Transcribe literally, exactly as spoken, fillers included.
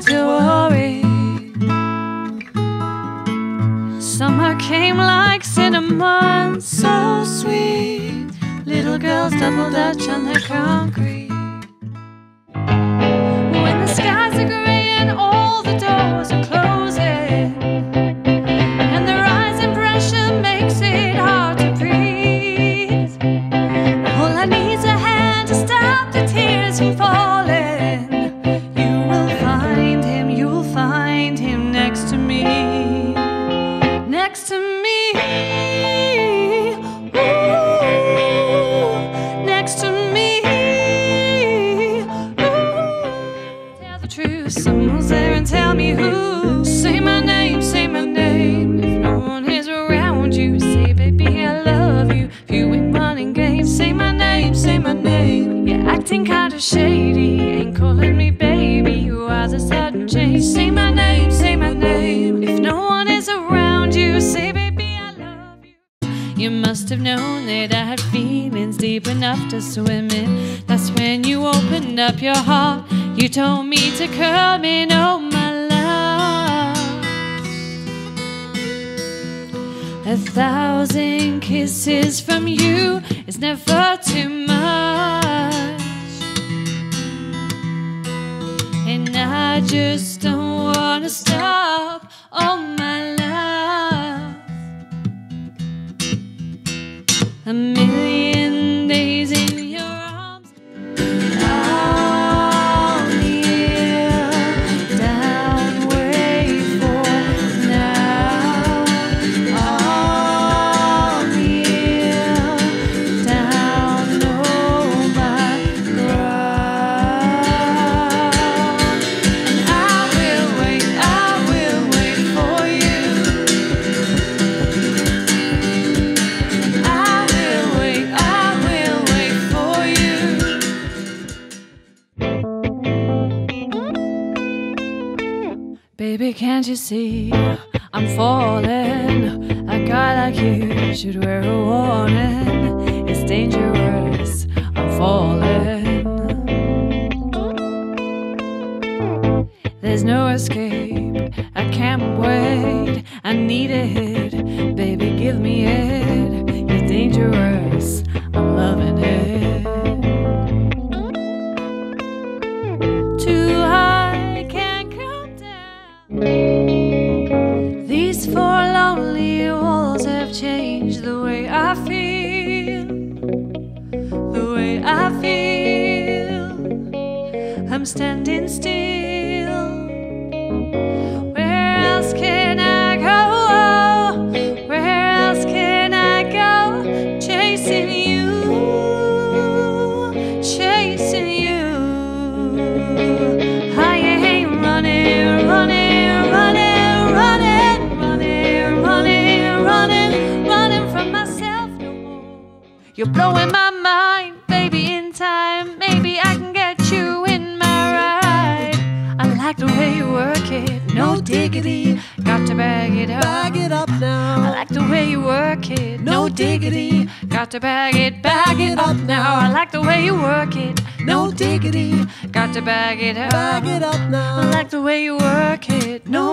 need to worry. Summer came like cinnamon, so sweet. Little girls double dutch on the concrete. When the skies are gray and all the doors are closing, and the rising pressure makes it hard to breathe, all I need's a hand to stop the tears from falling. You will find him, you'll find him next to me, next to me. Someone's there and tell me who. Say my name, say my name. If no one is around you, say baby I love you. If you ain't running games, say my name, say my name. You're acting kinda shady, ain't calling me baby. You are the sudden change. Say my name, say my name. If no one is around you, say baby I love you. You must have known that I had feelings deep enough to swim in. That's when you opened up your heart. You told me to come in, oh my love. A thousand kisses from you is never too much, and I just don't wanna stop, oh my love. A million days in your arms. Baby, can't you see I'm falling? A guy like you should wear a warning. It's dangerous, I'm falling. There's no escape, I can't wait. I need it, baby, give me it. You're dangerous, I'm loving it. Too high, these four lonely walls have changed the way I feel, the way I feel. I'm standing still. Where else can I go? Where else can I go? Chasing you, chasing you. I ain't running, running. You're blowing my mind, baby, in time. Maybe I can get you in my ride. I like the way you work it, no diggity. Got to bag it up, bag it up now. I like the way you work it, no diggity. Got to bag it, bag it up now. I like the way you work it, no diggity. Got to bag it up, bag it up now. I like the way you work it, no